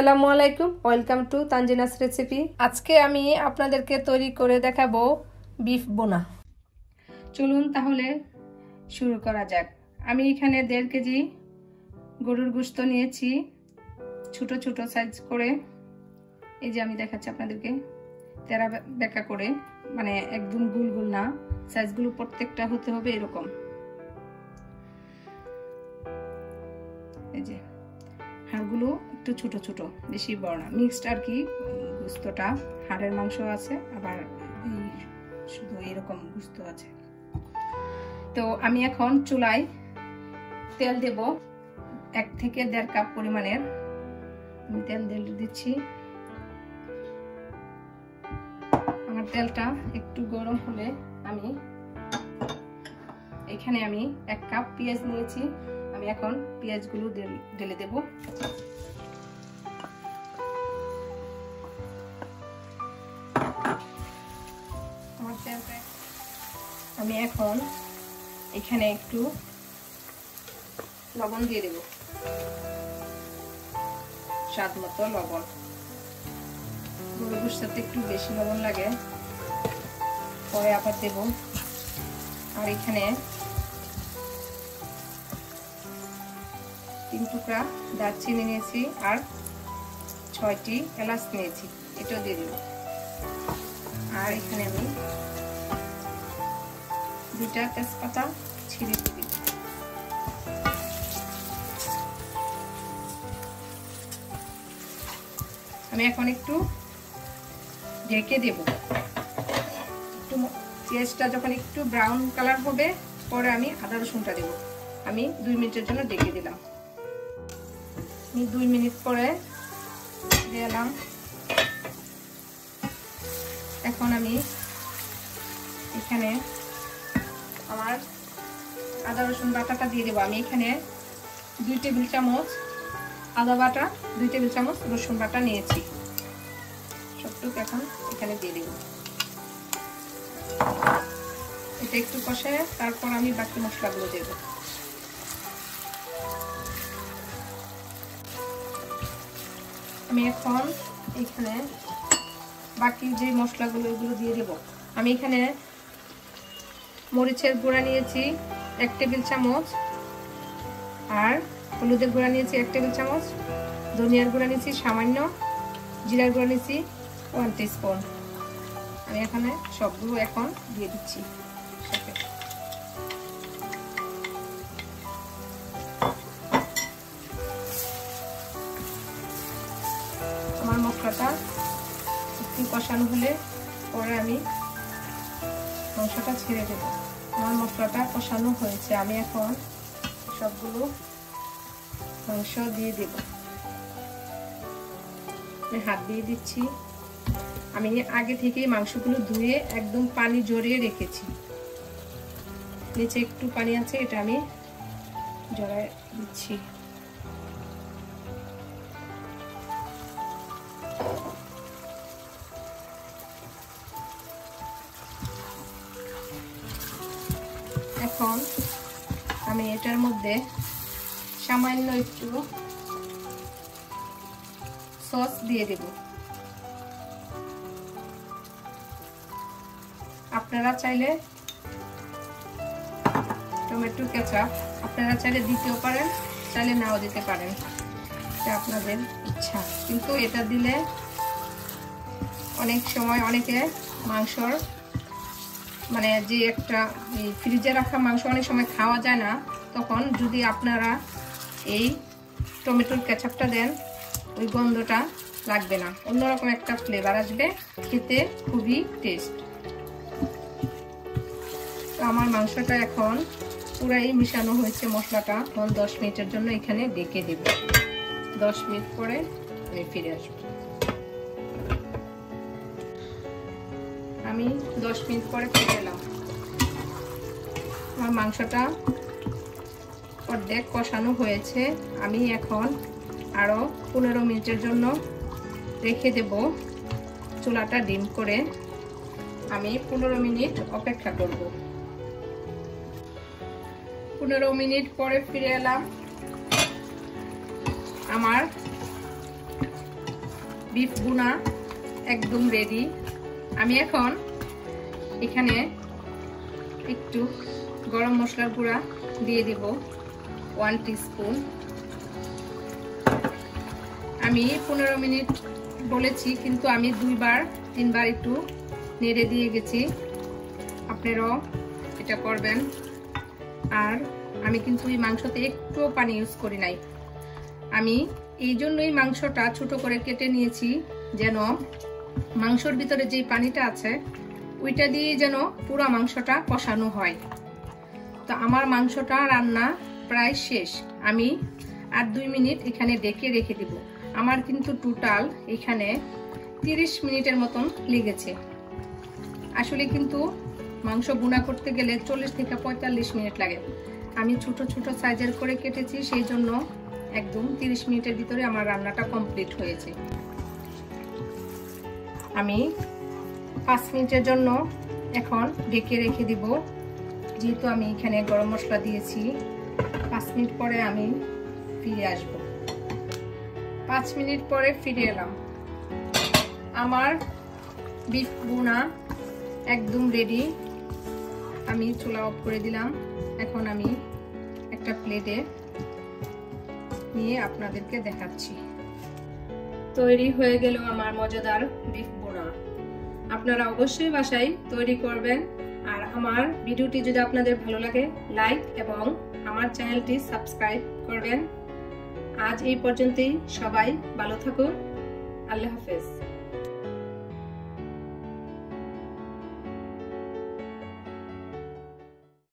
আসসালামু আলাইকুম welcome to Tanzina's recipe. আজকে আমি আপনাদেরকে তৈরি করে দেখাবো বিফ বোনা। চলুন তাহলে শুরু করা যাক। আমি এখানে 1.5 কেজি গরুর গোশত নিয়েছি, ছোট ছোট সাইজ করে। এই যে আমি দেখাচ্ছি আপনাদেরকে, তেরা বেকা করে, মানে একদম গোল গোল না, সাইজগুলো প্রত্যেকটা হতে হবে এরকম। এই যে হাড়গুলো একটু ছোট ছোট, বেশি বড় না, মিক্সড আর কি। গোশতটা হাড়ের মাংস আছে, আবার শুধু এরকম গোশত আছে। তো আমি এখন চুলায় তেল দেব 1 থেকে 1.5 কাপ পরিমাণের। আমি তেল দিচ্ছি। আমার তেলটা একটু গরম হলে আমি এখানে 1 কাপ পেঁয়াজ নিয়েছি। আমি এখন পেঁয়াজগুলো ঢেলে দেব। আমার তেলটা আমি এখন এখানে একটু লবণ দিয়ে দেব, স্বাদ মতো লবণ। গরুর গোশতে একটু বেশি লবণ লাগে, পরে আবার দেব। আর এখানে 3 টুকরা দারচিনি নিয়েছি আর 6টি এলাচ নিয়েছি, এটাও দিয়ে দেব। আর এখানে আমি 2টা তেজপাতা ছিঁড়ে দিই। আমি এখন একটু ঢেকে দেব। একটু পেঁয়াজটা যখন একটু ব্রাউন কালার হবে, পরে আমি আদা রসুনটা দেব। আমি 2 মিনিটের জন্য ঢেকে দিলাম। আমি 2 মিনিট পরে দিলাম। এখন আমি এখানে আমার আদা রসুন বাটাটা দিয়ে দেব। আমি এখানে 2 টেবিল চামচ আদা বাটা, 2 টেবিল চামচ রসুন বাটা নিয়েছি। সবটুকু এখন এখানে দিয়ে দেব। এটা একটু কষে তারপর আমি বাকি মশলাগুলো দেব। আমি এখন এখানে বাকি যে মশলাগুলো ওগুলো দিয়ে দেব। আমি এখানে মরিচের গুঁড়া নিয়েছি 1 টেবিল চামচ, আর হলুদের গুঁড়া নিয়েছি 1 টেবিল চামচ, ধনিয়ার গুঁড়া নিয়েছি সামান্য, জিরার গুঁড়া নিয়েছি 1 টিস্পুন। আমি এখানে সবগুলো এখন দিয়ে দিচ্ছি। আমার মশলাটা একটু কষানো হলে পরে আমি মশলাটা ছেড়ে দেব। আমার মশলাটা কষানো হয়েছে। আমি এখন সবগুলো মাংস দিয়ে দেব। আমি হাত দিয়ে দিচ্ছি। আমি আগে থেকেই মাংসগুলো ধুয়ে একদম পানি ঝরিয়ে রেখেছি। নিচে একটু পানি আছে, এটা আমি ঝরিয়ে দিচ্ছি। এখন আমি এটার মধ্যে সামান্য একটু সস দিয়ে দেব। আপনারা চাইলে টমেটো কেচাপ আপনারা চাইলে দিতেও পারেন, চাইলে নাও দিতে পারেন, এটা আপনাদের ইচ্ছা। কিন্তু এটা দিলে অনেক সময় অনেকে মাংসর মানে যে একটা ফ্রিজে রাখা মাংস অনেক সময় খাওয়া যায় না, তখন যদি আপনারা এই টমেটোর কেচাপটা দেন, ওই গন্ধটা লাগবে না, অন্যরকম একটা ফ্লেভার আসবে, খেতে খুবই টেস্ট। তো আমার মাংসটা এখন পুরাই মিশানো হয়েছে মশলাটা। এখন 10 মিনিটের জন্য এখানে ঢেকে দেব। 10 মিনিট পরে আমি ফিরে আসব। আমি 10 মিনিট পরে ফিরে এলাম। আমার মাংসটা অর্ধেক কষানো হয়েছে। আমি এখন আরও 15 মিনিটের জন্য রেখে দেব। চুলাটা ডিম করে আমি 15 মিনিট অপেক্ষা করব। 15 মিনিট পরে ফিরে এলাম। আমার बीफ भुना एकदम रेडी। आमी एखन एखाने एकटू गरम मसलार गुड़ा दिए देब 1 टीस्पून। आमी 15 मिनट बोलेछि किन्तु आमी 2 बार 3 बार एकटू नेड़े दिए गेछि। आपनाराओ एटा करबेन। आर आमी किन्तु एई मांसते एकटू पानी यूज करि नाई। आमी एइजोन्नोई मांसटा छोटो करे केटे निएछि जेन मांसर भितरे जे पानीटा आछे ओइटा दिये जेन पुरो मांसटा कषानो हय। तो आमार मांसटा रान्ना प्राय शेष। आमी आर 2 मिनिट एखाने डेके रेखे देब। आमार किन्तु टोटाल एखाने 30 मिनिटेर मतन लेगेछे। आसले किन्तु मांस भुना करते गेले 40 থেকে 45 मिनिट लागे। आमी छोटो छोटो साइजेर करे केटेछि सेइ जोन्नो एकदम 30 मिनिटेर भितरे आमार रान्नाटा कमप्लीट हयेछे। आमी 5 मिनिटेर जोन्नो एखन ढेके रेखे देब। जेहेतु आमी एखाने गरम मसला दिएछि 5 मिनिट परे आमी फिरे आसब। 5 मिनिट परे फिरे एलाम। आमार बीफ भुना एकदम रेडी। आमी चुला अफ करे दिलाम। एखन आमी एकटा प्लेटे तैरी हয়ে গেল আমার মজাদার বিফ ভুনা। আপনারা অবশ্যই বাসায় তৈরি করবেন। আর আমার ভিডিওটি যদি আপনাদের ভালো লাগে লাইক এবং আমার চ্যানেলটি সাবস্ক্রাইব করবেন। আজ এই পর্যন্তই। সবাই ভালো থাকুন। আল্লাহ হাফেজ।